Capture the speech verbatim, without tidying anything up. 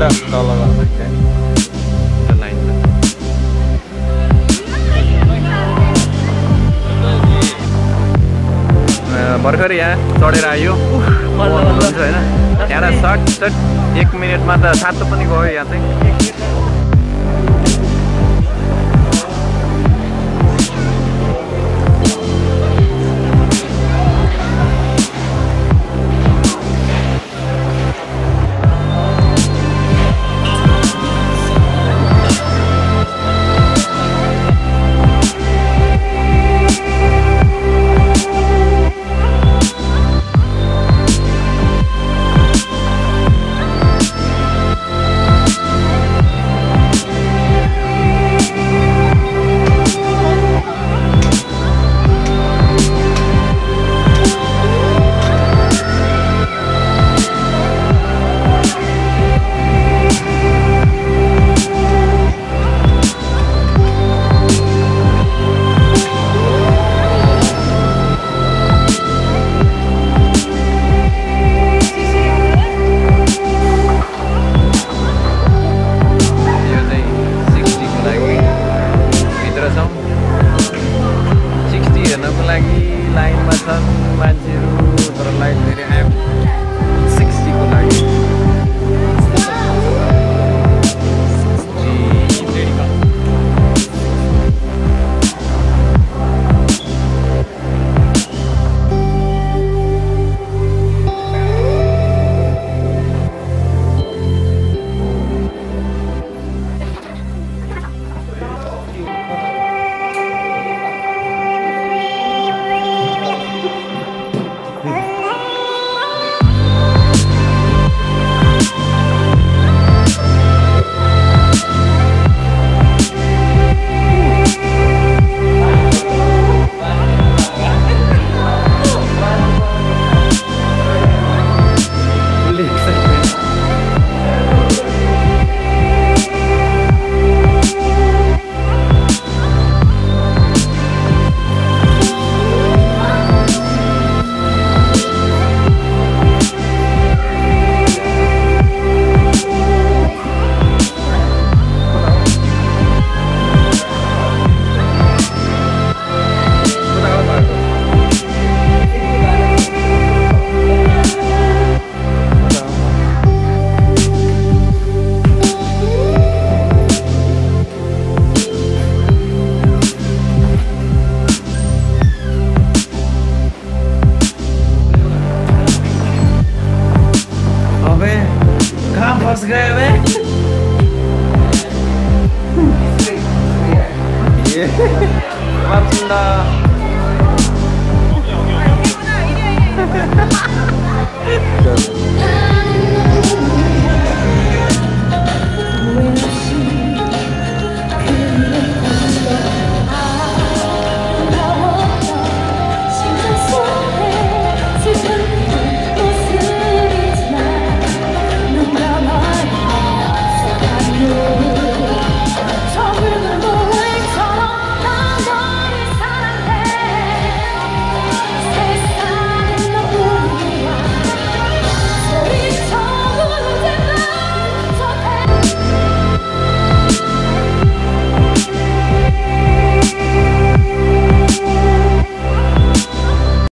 Linda dollar okay. भर्खर यहाँ चढेर आयो हुन्छ हैन यहाँ सटसट एक मिनेटमा त सातो पनि गयो यहाँ चाहिँ 고맙습니다.